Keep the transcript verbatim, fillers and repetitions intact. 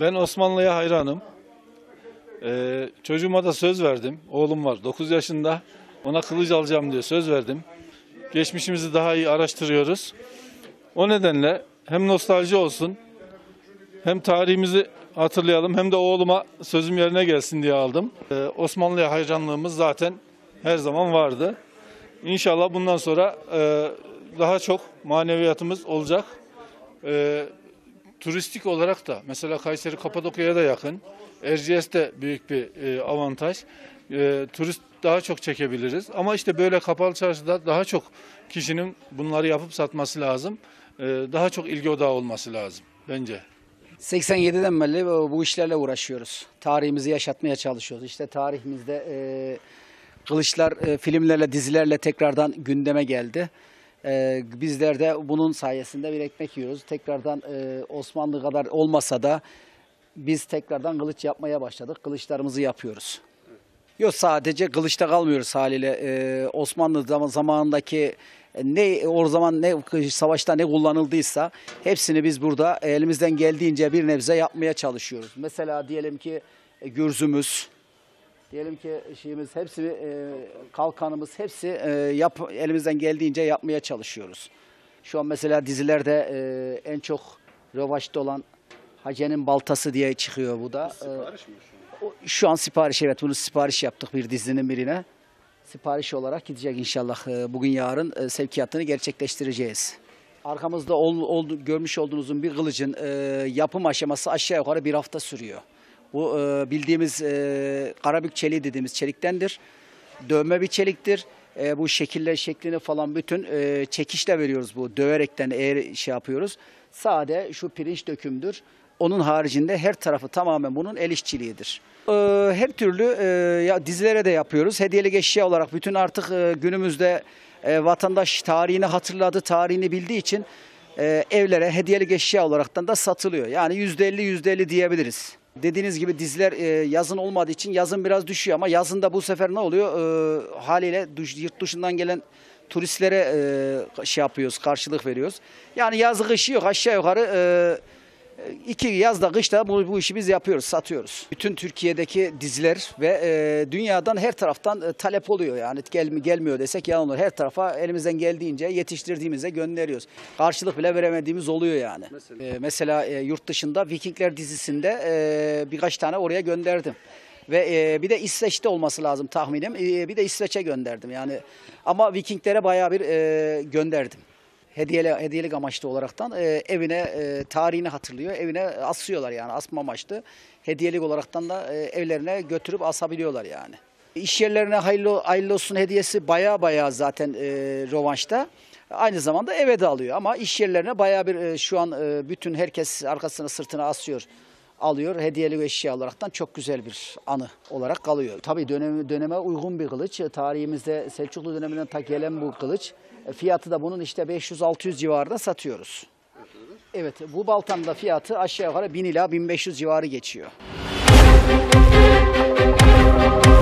Ben Osmanlı'ya hayranım. Ee, çocuğuma da söz verdim. Oğlum var dokuz yaşında. Ona kılıç alacağım diye söz verdim. Geçmişimizi daha iyi araştırıyoruz. O nedenle hem nostalji olsun, hem tarihimizi hatırlayalım, hem de oğluma sözüm yerine gelsin diye aldım. Ee, Osmanlı'ya hayranlığımız zaten her zaman vardı. İnşallah bundan sonra e, daha çok maneviyatımız olacak. E, turistik olarak da mesela Kayseri Kapadokya'ya da yakın. Erciyes de büyük bir e, avantaj. E, turist daha çok çekebiliriz. Ama işte böyle Kapalı Çarşı'da daha çok kişinin bunları yapıp satması lazım. E, daha çok ilgi odağı olması lazım bence. seksen yediden beri bu işlerle uğraşıyoruz. Tarihimizi yaşatmaya çalışıyoruz. İşte tarihimizde e, kılıçlar e, filmlerle, dizilerle tekrardan gündeme geldi. E, bizler de bunun sayesinde bir ekmek yiyoruz. Tekrardan e, Osmanlı kadar olmasa da biz tekrardan kılıç yapmaya başladık. Kılıçlarımızı yapıyoruz. Yok, sadece kılıçta kalmıyoruz haliyle. Ee, Osmanlı zamanındaki ne o zaman ne savaşta ne kullanıldıysa hepsini biz burada elimizden geldiğince bir nebze yapmaya çalışıyoruz. Mesela diyelim ki gürzümüz, diyelim ki şeyimiz, hepsi e, kalkanımız, hepsi e, yap, elimizden geldiğince yapmaya çalışıyoruz. Şu an mesela dizilerde e, en çok revaçta olan Hacı'nın Baltası diye çıkıyor bu da. Sipariş mi şu an? Şu an sipariş, evet, bunu sipariş yaptık bir dizinin birine. Sipariş olarak gidecek inşallah. Bugün yarın sevkiyatını gerçekleştireceğiz. Arkamızda ol, ol, görmüş olduğunuzun bir kılıcın e, yapım aşaması aşağı yukarı bir hafta sürüyor. Bu e, bildiğimiz e, Karabük çeliği dediğimiz çeliktendir. Dövme bir çeliktir. E, bu şekiller şeklini falan bütün e, çekişle veriyoruz, bu döverekten eğer şey yapıyoruz. Sade şu pirinç dökümdür. Onun haricinde her tarafı tamamen bunun el işçiliğidir. Ee, her türlü e, ya, dizilere de yapıyoruz. Hediyelik eşya olarak bütün artık e, günümüzde e, vatandaş tarihini hatırladı, tarihini bildiği için e, evlere hediyelik eşya olaraktan da satılıyor. Yani yüzde elli yüzde elli diyebiliriz. Dediğiniz gibi diziler e, yazın olmadığı için yazın biraz düşüyor ama yazında bu sefer ne oluyor? E, haliyle yurt dışından gelen turistlere e, şey yapıyoruz, karşılık veriyoruz. Yani yazı kışı yok, aşağı yukarı... E, İki yazda kışta bu, bu işi biz yapıyoruz, satıyoruz. Bütün Türkiye'deki diziler ve e, dünyadan her taraftan e, talep oluyor. Yani gel, gelmiyor desek yalan olur. Her tarafa elimizden geldiğince yetiştirdiğimize gönderiyoruz. Karşılık bile veremediğimiz oluyor yani. Mesela, e, mesela e, yurt dışında Vikingler dizisinde e, birkaç tane oraya gönderdim. Ve e, bir de İsveç'te olması lazım tahminim. E, bir de İsveç'e gönderdim yani. Ama Vikinglere bayağı bir e, gönderdim. Hediyeli, hediyelik amaçlı olaraktan e, evine e, tarihini hatırlıyor. Evine asıyorlar yani, asma amaçlı. Hediyelik olaraktan da e, evlerine götürüp asabiliyorlar yani. İş yerlerine hayırlı, hayırlı olsun hediyesi baya baya zaten e, rövanşta. Aynı zamanda eve de alıyor ama iş yerlerine baya bir e, şu an e, bütün herkes arkasına sırtına asıyor. Alıyor hediyeli eşya olaraktan, çok güzel bir anı olarak kalıyor. Tabii döneme, döneme uygun bir kılıç. Tarihimizde Selçuklu döneminden ta gelen bu kılıç. Fiyatı da bunun işte beş yüz altı yüz civarında satıyoruz. Evet, bu baltanın da fiyatı aşağı yukarı bin ila bin beş yüz civarı geçiyor.